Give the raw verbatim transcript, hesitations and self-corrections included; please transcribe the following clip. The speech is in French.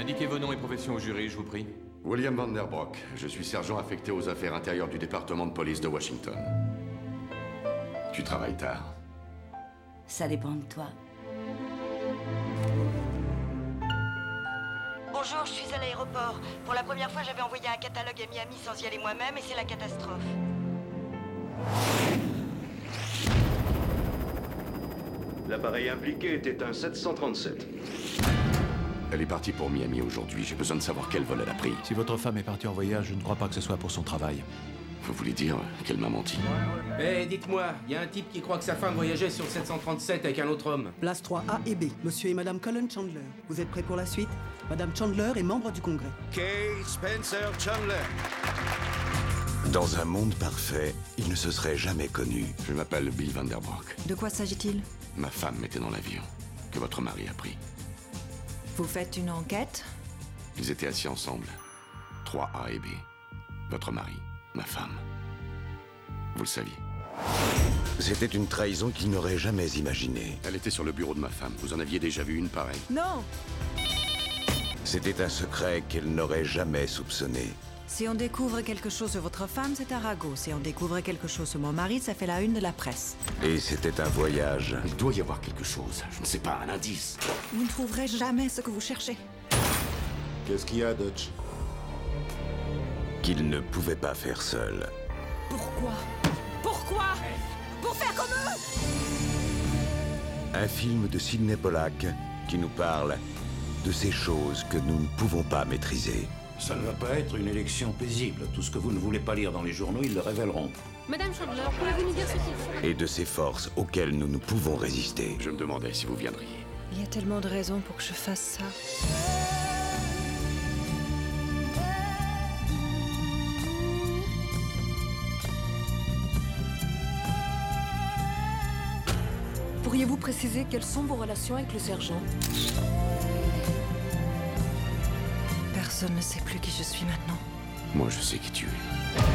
Indiquez vos noms et professions au jury, je vous prie. William Van Den Broeck. Je suis sergent affecté aux affaires intérieures du département de police de Washington. Tu travailles tard. Ça dépend de toi. Bonjour, je suis à l'aéroport. Pour la première fois, j'avais envoyé un catalogue à Miami sans y aller moi-même et c'est la catastrophe. L'appareil impliqué était un sept cent trente-sept. Elle est partie pour Miami aujourd'hui. J'ai besoin de savoir quel vol elle a pris. Si votre femme est partie en voyage, je ne crois pas que ce soit pour son travail. Vous voulez dire qu'elle m'a menti? Eh, hey, dites-moi, il y a un type qui croit que sa femme voyageait sur sept cent trente-sept avec un autre homme. Place trois A et B, monsieur et madame Colin Chandler. Vous êtes prêts pour la suite? Madame Chandler est membre du Congrès. Kay Spencer Chandler. Dans un monde parfait, il ne se serait jamais connu. Je m'appelle Bill Van Den Broeck. De quoi s'agit-il? Ma femme était dans l'avion, que votre mari a pris. Vous faites une enquête? Ils étaient assis ensemble, trois A et B. Votre mari, ma femme. Vous le saviez. C'était une trahison qu'il n'aurait jamais imaginée. Elle était sur le bureau de ma femme. Vous en aviez déjà vu une pareille? Non. C'était un secret qu'elle n'aurait jamais soupçonné. Si on découvre quelque chose sur votre femme, c'est un ragot. Si on découvre quelque chose sur mon mari, ça fait la une de la presse. Et c'était un voyage. Il doit y avoir quelque chose. Je ne sais pas, un indice. Vous ne trouverez jamais ce que vous cherchez. Qu'est-ce qu'il y a, Dutch? Qu'il ne pouvait pas faire seul. Pourquoi? Pourquoi? Pour faire comme eux? Un film de Sidney Pollack qui nous parle de ces choses que nous ne pouvons pas maîtriser. Ça ne va pas être une élection paisible. Tout ce que vous ne voulez pas lire dans les journaux, ils le révéleront. Madame Chandler, pouvez-vous nous dire ce qu'il faut? Et de ces forces auxquelles nous ne pouvons résister. Je me demandais si vous viendriez. Il y a tellement de raisons pour que je fasse ça. Pourriez-vous préciser quelles sont vos relations avec le sergent? Personne ne sait plus qui je suis maintenant. Moi, je sais qui tu es.